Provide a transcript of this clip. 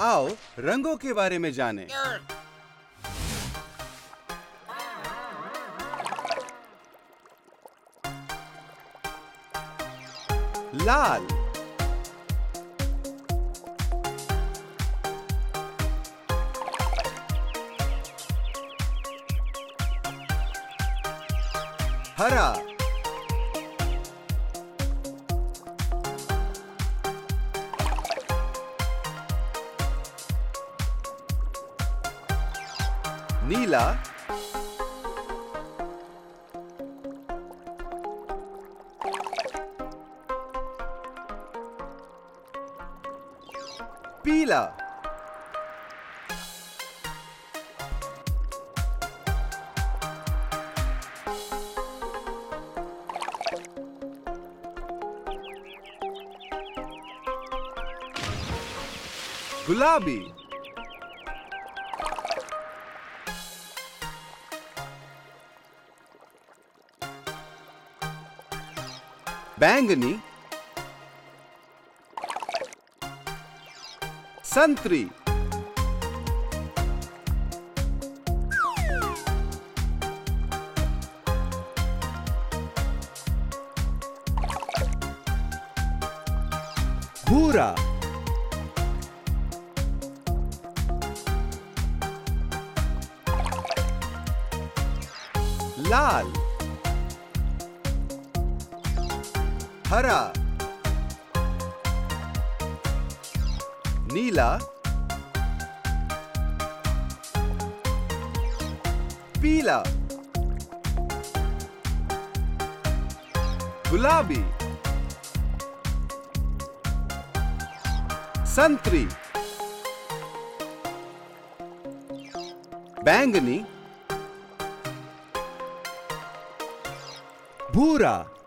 आओ रंगों के बारे में जानें। लाल, हरा, नीला, पीला, गुलाबी, बैंगनी, संतरी, भूरा, लाल, हरा, नीला, पीला, गुलाबी, संतरी, बैंगनी, भूरा।